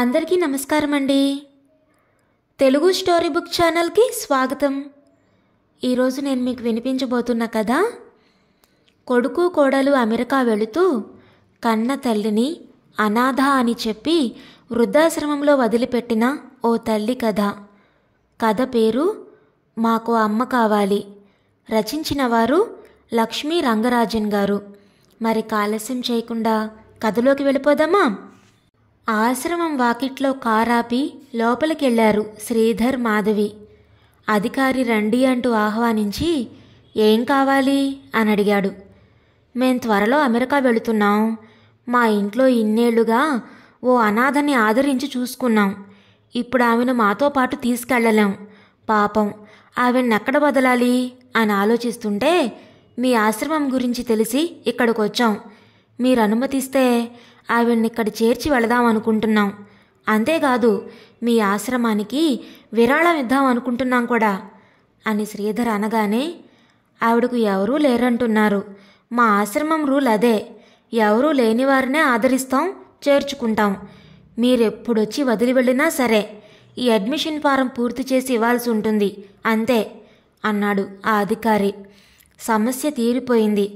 అందరికీ నమస్కారం అండి. తెలుగు స్టోరీ బుక్ ఛానల్కి స్వాగతం. ఈరోజు నేను మీకు వినిపించబోతున్న కథ కొడుకు కోడలు అమెరికా వెళుతూ కన్న తల్లిని అనాథ అని చెప్పి వృద్ధాశ్రమంలో వదిలిపెట్టిన ఓ తల్లి కథ. కథ పేరు మాకు అమ్మ కావాలి. రచించిన వారు లక్ష్మీ రంగరాజన్ గారు. మరి ఆలస్యం చేయకుండా కథలోకి వెళ్ళిపోదామా? ఆశ్రమం వాకిట్లో కారాపి లోపలికెళ్లారు శ్రీధర్, మాధవి. అధికారి రండి అంటూ ఆహ్వానించి ఏం కావాలి అని అడిగాడు. మేం త్వరలో అమెరికా వెళుతున్నాం. మా ఇంట్లో ఇన్నేళ్లుగా ఓ అనాథని ఆదరించి చూసుకున్నాం. ఇప్పుడు ఆమెను మాతో పాటు తీసుకెళ్లలేం. పాపం ఆమెన్నెక్కడ వదలాలి అని ఆలోచిస్తుంటే మీ ఆశ్రమం గురించి తెలిసి ఇక్కడికి వచ్చాం. మీరు అనుమతిస్తే ఆవిడ్ని ఇక్కడ చేర్చి వెళదాం అనుకుంటున్నాం. అంతేకాదు మీ ఆశ్రమానికి విరాళం ఇద్దాం అనుకుంటున్నాం కూడా అని శ్రీధర్ అనగానే, ఆవిడకు ఎవరూ లేరంటున్నారు. మా ఆశ్రమం రూల్ అదే, ఎవరూ లేని వారినే ఆదరిస్తాం, చేర్చుకుంటాం. మీరెప్పుడొచ్చి వదిలి వెళ్ళినా సరే ఈ అడ్మిషన్ ఫారం పూర్తి చేసి ఇవ్వాల్సి ఉంటుంది, అంతే అన్నాడు ఆ అధికారి. సమస్య తీరిపోయింది,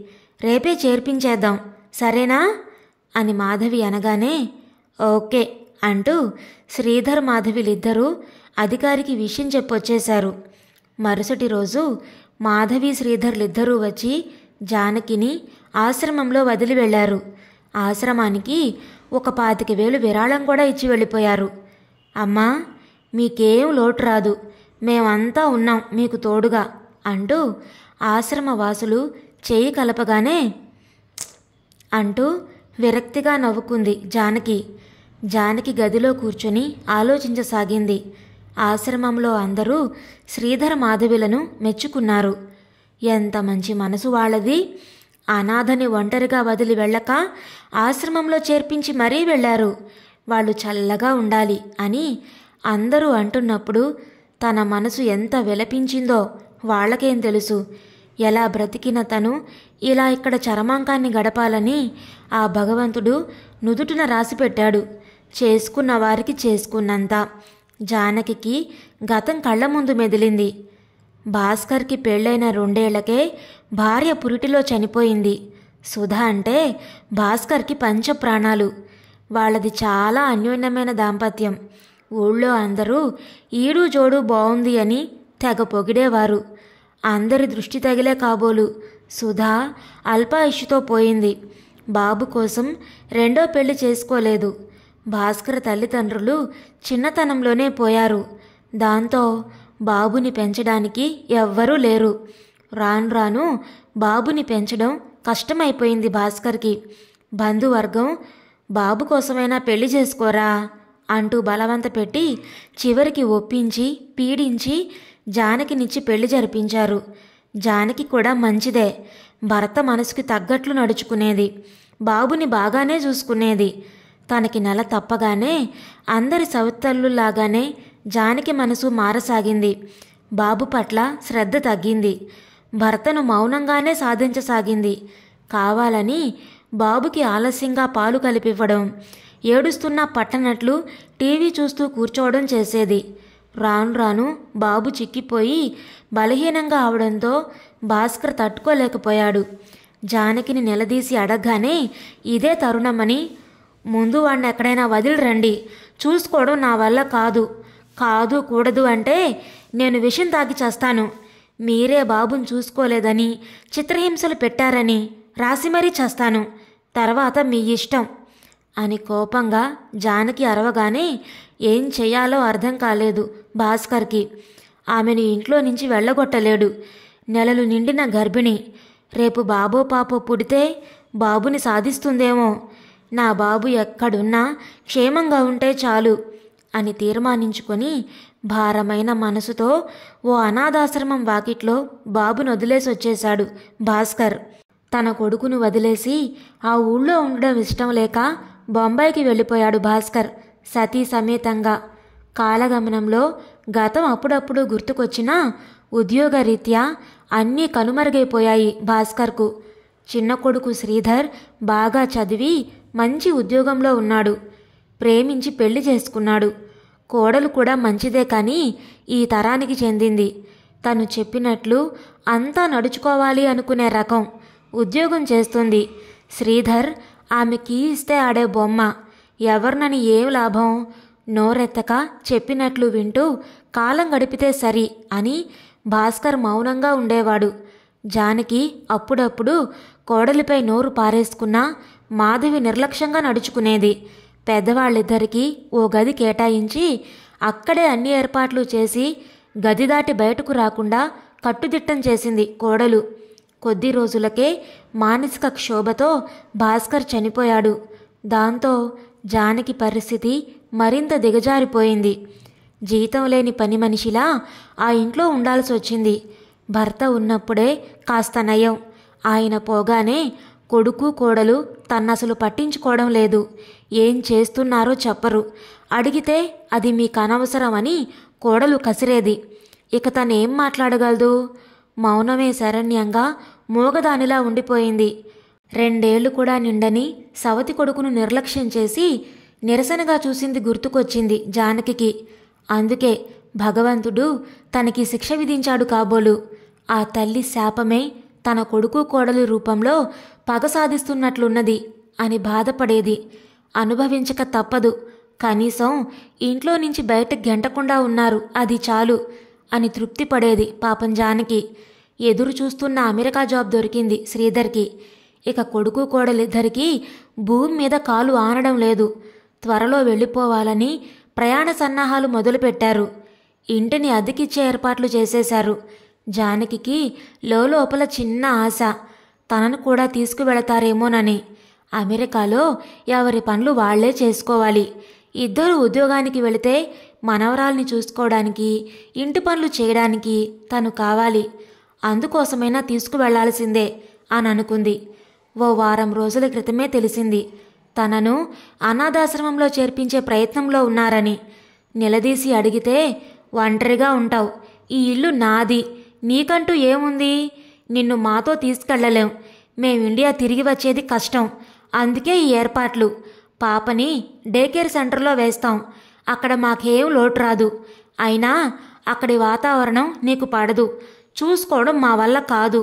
రేపే చేర్పించేద్దాం, సరేనా అని మాధవి అనగానే, ఓకే అంటూ శ్రీధర్ మాధవిలిద్దరూ అధికారికి విషయం చెప్పొచ్చేశారు. మరుసటి రోజు మాధవి శ్రీధర్లిద్దరూ వచ్చి జానకిని ఆశ్రమంలో వదిలి వెళ్లారు. ఆశ్రమానికి 25,000 విరాళం కూడా ఇచ్చి వెళ్ళిపోయారు. అమ్మా, మీకేం లోటు రాదు, మేమంతా ఉన్నాం మీకు తోడుగా అంటూ ఆశ్రమ వాసులు చేయి కలపగానే అంటూ విరక్తిగా నవ్వుకుంది జానకి. జానకి గదిలో కూర్చొని ఆలోచించసాగింది. ఆశ్రమంలో అందరూ శ్రీధర్ మాధవిలను మెచ్చుకున్నారు. ఎంత మంచి మనసు వాళ్ళది, అనాథని ఒంటరిగా వదిలి వెళ్ళక ఆశ్రమంలో చేర్పించి మరీ వెళ్ళారు. వాళ్ళు చల్లగా ఉండాలి అని అందరూ అంటున్నప్పుడు తన మనసు ఎంత విలపించిందో వాళ్ళకేం తెలుసు. ఎలా బ్రతికిన తను ఇలా ఇక్కడ చరమాంకాన్ని గడపాలని ఆ భగవంతుడు నుదుటిన రాసిపెట్టాడు. చేసుకున్న వారికి చేసుకున్నంత. జానకి గతం కళ్ళ ముందు మెదిలింది. భాస్కర్కి పెళ్ళైన 2 ఏళ్లకే భార్య పురిటిలో చనిపోయింది. సుధ అంటే భాస్కర్కి పంచ ప్రాణాలు. వాళ్ళది చాలా అన్యోన్యమైన దాంపత్యం. ఊళ్ళో అందరూ ఈడు జోడు బాగుంది అని తెగ పొగిడేవారు. అందరి దృష్టి తగిలే కాబోలు. సుధా అల్పాయుష్తో పోయింది. బాబు కోసం రెండో పెళ్లి చేసుకోలేదు. భాస్కర్ తల్లిదండ్రులు చిన్నతనంలోనే పోయారు. దాంతో బాబుని పెంచడానికి ఎవ్వరూ లేరు. రాను రాను బాబుని పెంచడం కష్టమైపోయింది భాస్కర్కి. బంధువర్గం బాబు కోసమైనా పెళ్లి చేసుకోరా అంటూ బలవంత పెట్టి చివరికి ఒప్పించి పీడించి జానకినిచ్చి పెళ్లి జరిపించారు. జానకి కూడా మంచిదే, భర్త మనసుకి తగ్గట్లు నడుచుకునేది, బాబుని బాగానే చూసుకునేది. తనకి నెల తప్పగానే అందరి సవితల్లులాగానే జానకి మనసు మారసాగింది. బాబు పట్ల శ్రద్ధ తగ్గింది. భర్తను మౌనంగానే సాధించసాగింది. కావాలని బాబుకి ఆలస్యంగా పాలు కలిపివ్వడం, ఏడుస్తున్నా పట్టనట్లు టీవీ చూస్తూ కూర్చోవడం చేసేది. రాను రాను బాబు చిక్కిపోయి బలహీనంగా అవడంతో భాస్కర్ తట్టుకోలేకపోయాడు. జానకిని నిలదీసి అడగగానే ఇదే తరుణమని, ముందు వాడిని ఎక్కడైనా వదిలి రండి, చూసుకోవడం నా వల్ల కాదు, కాదు కూడదు అంటే నేను విషం తాగి చేస్తాను, మీరే బాబుని చూసుకోలేదని చిత్రహింసలు పెట్టారని రాసి మరీ చేస్తాను, తర్వాత మీ ఇష్టం అని కోపంగా జానకి అరవగానే ఏం చేయాలో అర్థం కాలేదు భాస్కర్కి. ఆమెను ఇంట్లో నుంచి వెళ్ళగొట్టలేడు. నెలలు నిండిన గర్భిణి, రేపు బాబో పాపో పుడితే బాబుని సాధిస్తుందేమో, నా బాబు ఎక్కడున్నా క్షేమంగా ఉంటే చాలు అని తీర్మానించుకొని భారమైన మనసుతో ఓ అనాథాశ్రమం వాకిట్లో బాబును వదిలేసి వచ్చేశాడు భాస్కర్. తన కొడుకును వదిలేసి ఆ ఊళ్ళో ఉండడం ఇష్టం లేక బొంబాయికి వెళ్ళిపోయాడు భాస్కర్ సతీ సమేతంగా. కాలగమనంలో గతం అప్పుడప్పుడు గుర్తుకొచ్చినా ఉద్యోగరీత్యా అన్నీ కనుమరుగైపోయాయి భాస్కర్కు. చిన్న కొడుకు శ్రీధర్ బాగా చదివి మంచి ఉద్యోగంలో ఉన్నాడు. ప్రేమించి పెళ్లి చేసుకున్నాడు. కోడలు కూడా మంచిదే కానీ ఈ తరానికి చెందింది. తను చెప్పినట్లు అంతా నడుచుకోవాలి అనుకునే రకం. ఉద్యోగం చేస్తుంది. శ్రీధర్ ఆమెకి ఇస్తే ఆడే బొమ్మ. ఎవరినని ఏం లాభం? నోరెత్తక చెప్పినట్లు వింటూ కాలం గడిపితే సరి అని భాస్కర్ మౌనంగా ఉండేవాడు. జానకి అప్పుడప్పుడు కోడలిపై నోరు పారేసుకున్నా మాధవి నిర్లక్ష్యంగా నడుచుకునేది. పెద్దవాళ్ళిద్దరికీ ఓ గది కేటాయించి అక్కడే అన్ని ఏర్పాట్లు చేసి గది దాటి బయటకు రాకుండా కట్టుదిట్టం చేసింది కోడలు. కొద్ది రోజులకే మానసిక క్షోభతో భాస్కర్ చనిపోయాడు. దాంతో జానకి పరిస్థితి మరింత దిగజారిపోయింది. జీతం లేని పని మనిషిలా ఆ ఇంట్లో ఉండాల్సి వచ్చింది. భర్త ఉన్నప్పుడే కాస్త నయం. ఆయన పోగానే కొడుకు కోడలు తన్నసలు పట్టించుకోవడం లేదు. ఏం చేస్తున్నారో చెప్పరు. అడిగితే అది మీకు అనవసరమని కోడలు కసిరేది. ఇక తనేం మాట్లాడగలదు? మౌనమే శరణ్యంగా మూగదానిలా ఉండిపోయింది. 2 ఏళ్లు కూడా నిండని సవతి కొడుకును నిర్లక్ష్యం చేసి నిరసనగా చూసింది గుర్తుకొచ్చింది జానకికి. అందుకే భగవంతుడు తనకి శిక్ష విధించాడు కాబోలు. ఆ తల్లి శాపమే తన కొడుకు కోడలి రూపంలో పగ సాధిస్తున్నట్లున్నది అని బాధపడేది. అనుభవించక తప్పదు. కనీసం ఇంట్లో నుంచి బయటకు గెంటకుండా ఉన్నారు, అది చాలు అని తృప్తి పడేది పాపం జానకి. ఎదురు చూస్తున్న అమెరికా జాబ్ దొరికింది శ్రీధర్కి. ఇక కొడుకు కోడలిద్దరికీ భూమి మీద కాలు ఆనడం లేదు. త్వరలో వెళ్ళిపోవాలని ప్రయాణ సన్నాహాలు మొదలుపెట్టారు. ఇంటిని అద్దెకిచ్చే ఏర్పాట్లు చేసేశారు. జానకి లోపల చిన్న ఆశ, తనను కూడా తీసుకువెళతారేమోనని. అమెరికాలో ఎవరి పనులు వాళ్లే చేసుకోవాలి. ఇద్దరు ఉద్యోగానికి వెళితే మనవరాల్ని చూసుకోవడానికి, ఇంటి పనులు చేయడానికి తను కావాలి. అందుకోసమైనా తీసుకువెళ్లాల్సిందే అని అనుకుంది. ఓ వారం రోజుల క్రితమే తెలిసింది తనను అనాథాశ్రమంలో చేర్పించే ప్రయత్నంలో ఉన్నారని. నిలదీసి అడిగితే ఒంటరిగా ఉంటావు, ఈ ఇల్లు నాది, నీకంటూ ఏముంది, నిన్ను మాతో తీసుకెళ్లలేం, మేము ఇండియా తిరిగి వచ్చేది కష్టం, అందుకే ఈ ఏర్పాట్లు, పాపని డే కేర్ సెంటర్లో వేస్తాం, అక్కడ మాకేం లోటు రాదు, అయినా అక్కడి వాతావరణం నీకు పడదు, చూసుకోవడం మా వల్ల కాదు,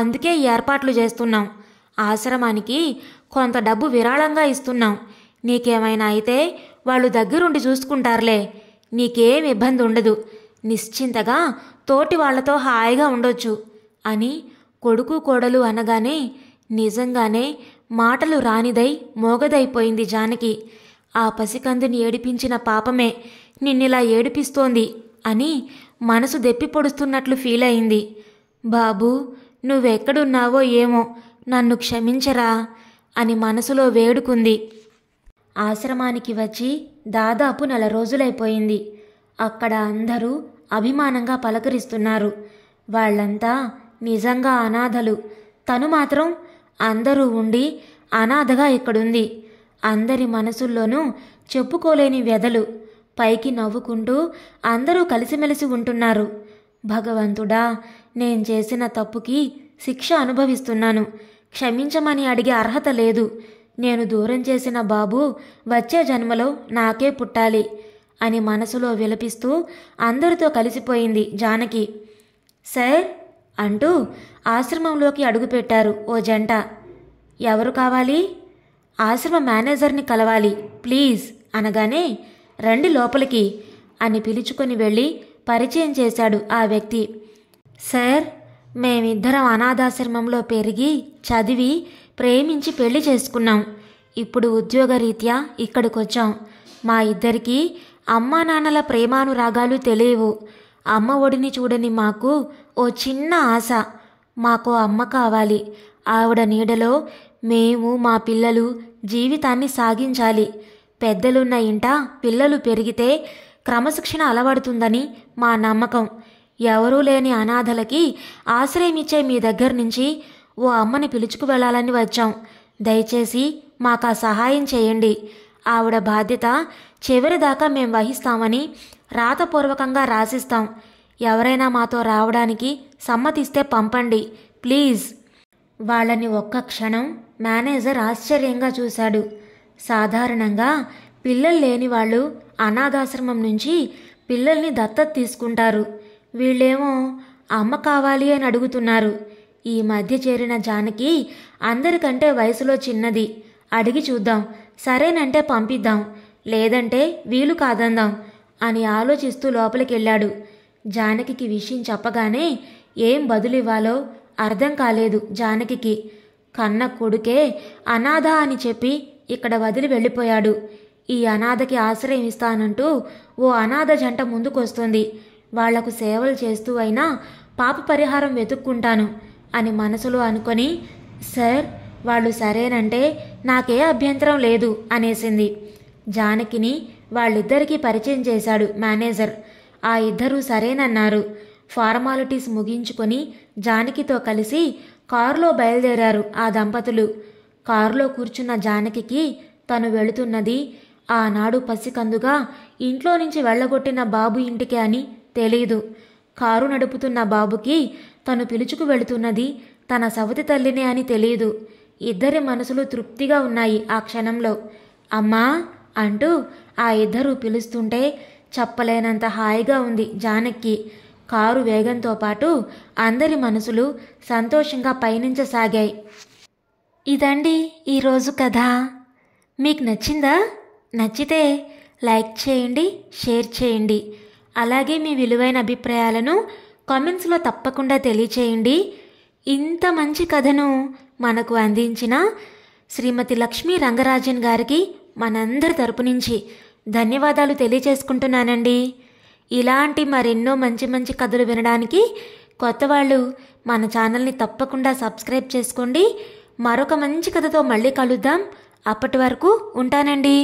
అందుకే ఈ ఏర్పాట్లు చేస్తున్నాం, ఆశ్రమానికి కొంత డబ్బు విరాళంగా ఇస్తున్నాం, నీకేమైనా అయితే వాళ్ళు దగ్గరుండి చూసుకుంటారులే, నీకేం ఇబ్బంది ఉండదు, నిశ్చింతగా తోటి వాళ్లతో హాయిగా ఉండొచ్చు అని కొడుకు కోడలు అనగానే నిజంగానే మాటలు రానిదై మోగదైపోయింది జానకి. ఆ పసికందుని ఏడిపించిన పాపమే నిన్నిలా ఏడిపిస్తోంది అని మనసు దెప్పి పొడుస్తున్నట్లు ఫీల్ అయింది. బాబూ, నువ్వెక్కడున్నావో ఏమో, నన్ను క్షమించరా అని మనసులో వేడుకుంది. ఆశ్రమానికి వచ్చి దాదాపు 4 రోజులైపోయింది. అక్కడ అందరూ అభిమానంగా పలకరిస్తున్నారు. వాళ్ళంతా నిజంగా అనాథలు. తను మాత్రం అందరూ ఉండి అనాథగా ఇక్కడుంది. అందరి మనసుల్లోనూ చెప్పుకోలేని వ్యధలు. పైకి నవ్వుకుంటూ అందరూ కలిసిమెలిసి ఉంటున్నారు. భగవంతుడా, నేను చేసిన తప్పుకి శిక్ష అనుభవిస్తున్నాను, క్షమించమని అడిగే అర్హత లేదు, నేను దూరం చేసిన బాబు వచ్చే జన్మలో నాకే పుట్టాలి అని మనసులో విలపిస్తూ అందరితో కలిసిపోయింది జానకి. సార్ అంటూ ఆశ్రమంలోకి అడుగుపెట్టారు ఓ జంట. ఎవరు కావాలి? ఆశ్రమ మేనేజర్ని కలవాలి ప్లీజ్ అనగానే రండి లోపలికి అని పిలుచుకొని వెళ్ళి పరిచయం చేశాడు ఆ వ్యక్తి. సార్, మేమిద్దరం అనాథాశ్రమంలో పెరిగి చదివి ప్రేమించి పెళ్లి చేసుకున్నాం. ఇప్పుడు ఉద్యోగరీత్యా ఇక్కడికొచ్చాం. మా ఇద్దరికీ అమ్మా నాన్నల ప్రేమానురాగాలు తెలియవు. అమ్మ ఒడిని చూడని మాకు ఓ చిన్న ఆశ, మాకు అమ్మ కావాలి, ఆవిడ నీడలో మేము మా పిల్లలు జీవితాన్ని సాగించాలి, పెద్దలున్న ఇంట పిల్లలు పెరిగితే క్రమశిక్షణ అలవడుతుందని మా నమ్మకం, ఎవరూ లేని అనాథలకి ఆశ్రయమిచ్చే మీ దగ్గర నుంచి ఓ అమ్మని పిలుచుకు వెళ్ళాలని వచ్చాం, దయచేసి మాకు సహాయం చేయండి, ఆవిడ బాధ్యత చివరిదాకా మేము వహిస్తామని రాతపూర్వకంగా రాసిస్తాం, ఎవరైనా మాతో రావడానికి సమ్మతిస్తే పంపండి ప్లీజ్. వాళ్ళని ఒక్క క్షణం మేనేజర్ ఆశ్చర్యంగా చూశాడు. సాధారణంగా పిల్లలు లేని వాళ్ళు అనాథాశ్రమం నుంచి పిల్లల్ని దత్తత తీసుకుంటారు. వీళ్ళేమో అమ్మ కావాలి అని అడుగుతున్నారు. ఈ మధ్య చేరిన జానకి అందరికంటే వయసులో చిన్నది. అడిగి చూద్దాం, సరేనంటే పంపిద్దాం, లేదంటే వీలు కాదందాం అని ఆలోచిస్తూ లోపలికెళ్ళాడు. జానకి విషయం చెప్పగానే ఏం బదులివ్వాలో అర్థం కాలేదు జానకి. కన్న కొడుకే అనాథ అని చెప్పి ఇక్కడ వదిలి వెళ్ళిపోయాడు. ఈ అనాథకి ఆశ్రయం ఇస్తానంటూ ఓ అనాథ జంట ముందుకొస్తుంది. వాళ్లకు సేవలు చేస్తూ అయినా పాప పరిహారం వెతుక్కుంటాను అని మనసులో అనుకొని, సార్ వాళ్ళు సరేనంటే నాకే అభ్యంతరం లేదు అనేసింది. జానకిని వాళ్ళిద్దరికీ పరిచయం చేశాడు మేనేజర్. ఆ ఇద్దరూ సరేనన్నారు. ఫార్మాలిటీస్ ముగించుకొని జానకితో కలిసి కారులో బయలుదేరారు ఆ దంపతులు. కారులో కూర్చున్న జానకి తను వెళుతున్నది ఆనాడు పసికందుగా ఇంట్లో నుంచి వెళ్ళగొట్టిన బాబు ఇంటికే అని తెలీదు. కారు నడుపుతున్న బాబుకి తను పిలుచుకు వెళుతున్నది తన సవతి తల్లినే అని తెలీదు. ఇద్దరి మనసులు తృప్తిగా ఉన్నాయి ఆ క్షణంలో. అమ్మా అంటూ ఆ ఇద్దరూ పిలుస్తుంటే చెప్పలేనంత హాయిగా ఉంది జానకి. కారు వేగంతో పాటు అందరి మనసులు సంతోషంగా పయనించసాగాయి. ఇదండి ఈరోజు కథ. మీకు నచ్చిందా? నచ్చితే లైక్ చేయండి, షేర్ చేయండి. అలాగే మీ విలువైన అభిప్రాయాలను కామెంట్స్లో తప్పకుండా తెలియచేయండి. ఇంత మంచి కథను మనకు అందించిన శ్రీమతి లక్ష్మీ రంగరాజన్ గారికి మనందరి తరపు నుంచి ధన్యవాదాలు తెలియచేసుకుంటున్నానండి. ఇలాంటి మరెన్నో మంచి మంచి కథలు వినడానికి కొత్త వాళ్ళు మన ఛానల్ని తప్పకుండా సబ్స్క్రైబ్ చేసుకోండి. మరొక మంచి కథతో మళ్ళీ కలుద్దాం. అప్పటి వరకు ఉంటానండి.